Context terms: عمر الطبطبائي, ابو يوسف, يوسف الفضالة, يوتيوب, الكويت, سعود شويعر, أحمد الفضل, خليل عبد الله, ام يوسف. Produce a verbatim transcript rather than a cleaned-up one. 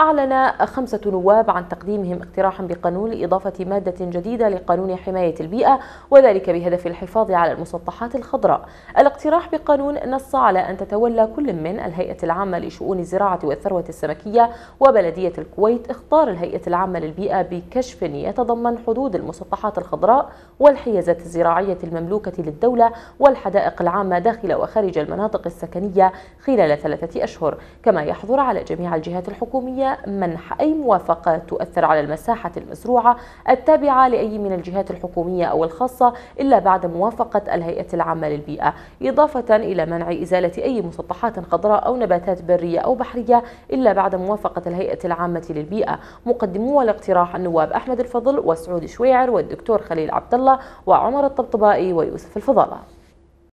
أعلن خمسة نواب عن تقديمهم اقتراحا بقانون لإضافة مادة جديدة لقانون حماية البيئة، وذلك بهدف الحفاظ على المسطحات الخضراء. الاقتراح بقانون نص على أن تتولى كل من الهيئة العامة لشؤون الزراعة والثروة السمكية وبلدية الكويت اختيار الهيئة العامة للبيئة بكشف يتضمن حدود المسطحات الخضراء والحيازات الزراعية المملوكة للدولة والحدائق العامة داخل وخارج المناطق السكنية خلال ثلاثة أشهر، كما يحظر على جميع الجهات الحكومية منح أي موافقة تؤثر على المساحة المزروعة التابعة لأي من الجهات الحكومية أو الخاصة إلا بعد موافقة الهيئة العامة للبيئة، إضافة إلى منع إزالة أي مسطحات خضراء أو نباتات برية أو بحرية إلا بعد موافقة الهيئة العامة للبيئة. مقدمو الاقتراح النواب أحمد الفضل وسعود شويعر والدكتور خليل عبد الله وعمر الطبطبائي ويوسف الفضالة.